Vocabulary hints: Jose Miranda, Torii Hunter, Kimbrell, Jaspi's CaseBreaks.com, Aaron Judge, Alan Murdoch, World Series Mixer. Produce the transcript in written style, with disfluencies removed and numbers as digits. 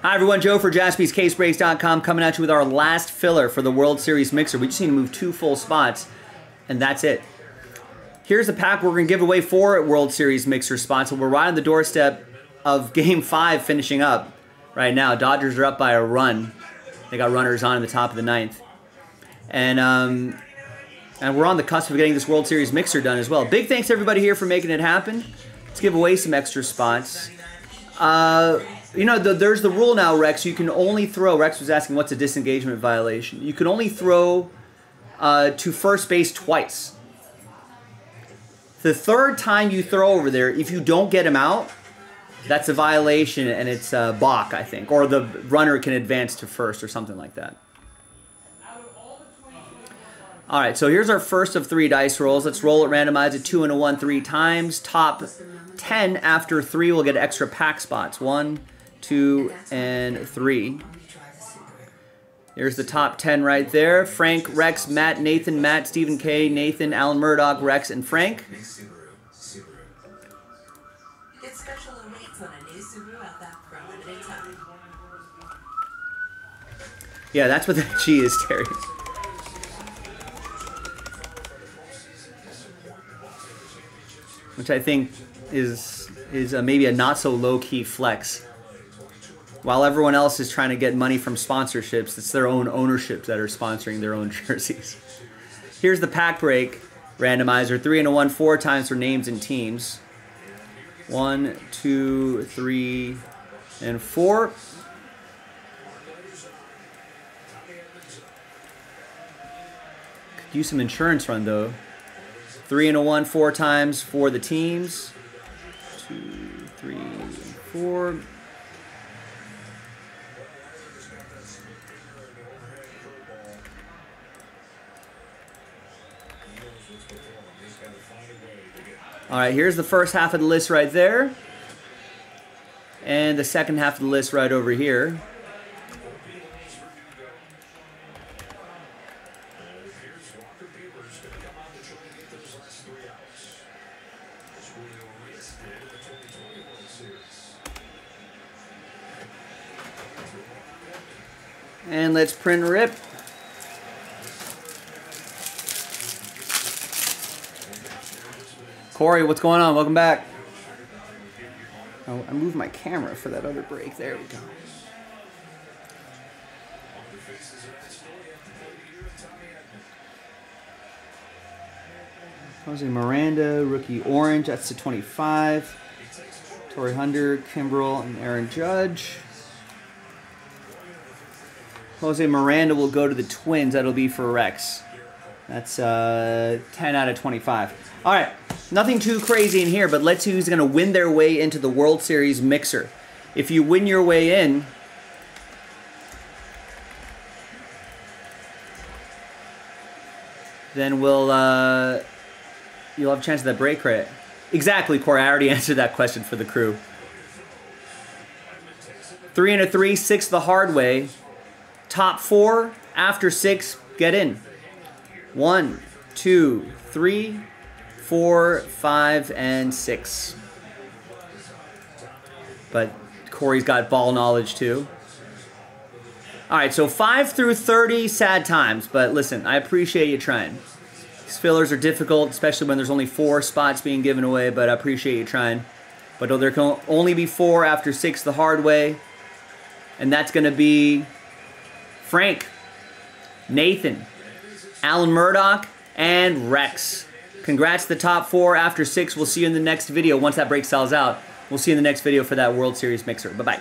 Hi everyone, Joe for Jaspi's CaseBreaks.com coming at you with our last filler for the World Series Mixer. We just need to move 2 full spots, and that's it. Here's the pack we're going to give away 4 at World Series Mixer spots, and we're right on the doorstep of Game 5 finishing up right now. Dodgers are up by a run. They got runners on in the top of the 9th. And we're on the cusp of getting this World Series Mixer done as well. Big thanks to everybody here for making it happen. Let's give away some extra spots. You know, there's the rule now, Rex. You can only throw... Rex was asking, what's a disengagement violation? You can only throw to first base twice. The third time you throw over there, if you don't get him out, that's a violation, and it's a balk, I think. Or the runner can advance to first or something like that. All right, so here's our first of 3 dice rolls. Let's roll it, randomize it, 2 and a 1 3 times. Top 10 after 3 will get extra pack spots. 1, 2, and 3. Here's the top 10 right there. Frank, Rex, Matt, Nathan, Matt, Stephen K, Nathan, Alan Murdoch, Rex, and Frank. Yeah, that's what that G is, Terry. Which I think is maybe a not-so-low-key flex. While everyone else is trying to get money from sponsorships, it's their own ownerships that are sponsoring their own jerseys. Here's the pack break randomizer. 3 and a 1, 4 times for names and teams. 1, 2, 3, and 4. Could use some insurance run, though. 3 and a 1, 4 times for the teams. 2, 3, and 4. All right, here's the first half of the list right there. And the second half of the list right over here. And let's print rip. Corey, what's going on? Welcome back. Oh, I moved my camera for that other break. There we go. Jose Miranda, rookie orange. That's the 25. Torii Hunter, Kimbrell, and Aaron Judge. Jose Miranda will go to the Twins. That'll be for Rex. That's 10 out of 25. All right, nothing too crazy in here, but let's see who's going to win their way into the World Series Mixer. If you win your way in, then we'll you'll have a chance at that break credit. Exactly, Corey. I already answered that question for the crew. 3 and a 3, 6 the hard way. Top 4 after 6 get in. 1, 2, 3, 4, 5, and 6. But Corey's got ball knowledge too. All right, so 5 through 30, sad times. But listen, I appreciate you trying. These fillers are difficult, especially when there's only 4 spots being given away. But I appreciate you trying. But there can only be 4 after 6 the hard way, and that's going to be Frank, Nathan, Alan Murdoch, and Rex. Congrats to the top 4 after 6. We'll see you in the next video. Once that break sells out, we'll see you in the next video for that World Series Mixer. Bye-bye.